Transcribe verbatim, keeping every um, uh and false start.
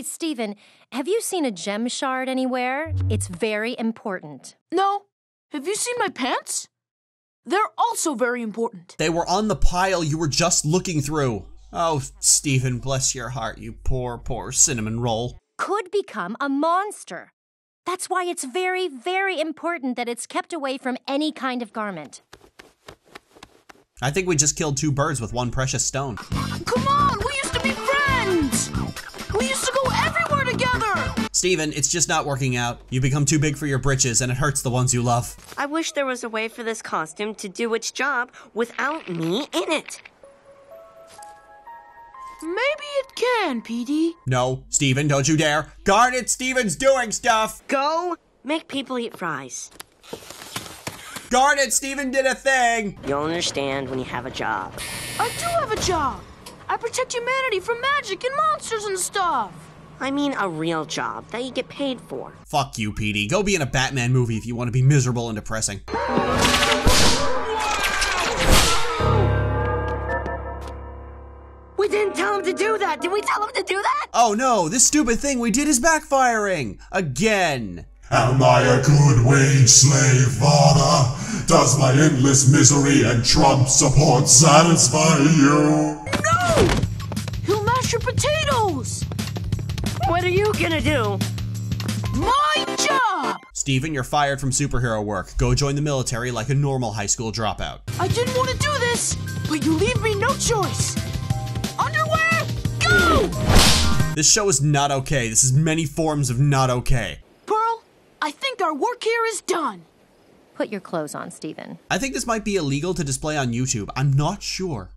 Hey, Stephen, have you seen a gem shard anywhere? It's very important. No. Have you seen my pants? They're also very important. They were on the pile you were just looking through. Oh, Stephen, bless your heart, you poor, poor cinnamon roll. Could become a monster. That's why it's very, very important that it's kept away from any kind of garment. I think we just killed two birds with one precious stone. Come on, we used to be friends! We used to go everywhere together! Stephen, it's just not working out. You become too big for your britches and it hurts the ones you love. I wish there was a way for this costume to do its job without me in it. Maybe it can, Petey. No, Stephen, don't you dare. Garnet, Stephen's doing stuff! Go make people eat fries. Garnet, Stephen did a thing! You'll understand when you have a job. I do have a job! I protect humanity from magic and monsters and stuff! I mean a real job that you get paid for. Fuck you, Petey. Go be in a Batman movie if you want to be miserable and depressing. We didn't tell him to do that! Did we tell him to do that? Oh no, this stupid thing we did is backfiring! Again! Am I a good wage slave, Vada? Does my endless misery and Trump support satisfy you? No! He'll mash your potatoes! What are you gonna do? My job! Stephen, you're fired from superhero work. Go join the military like a normal high school dropout. I didn't want to do this, but you leave me no choice. Underwear, go! This show is not okay. This is many forms of not okay. I think our work here is done. Put your clothes on, Stephen. I think this might be illegal to display on YouTube. I'm not sure.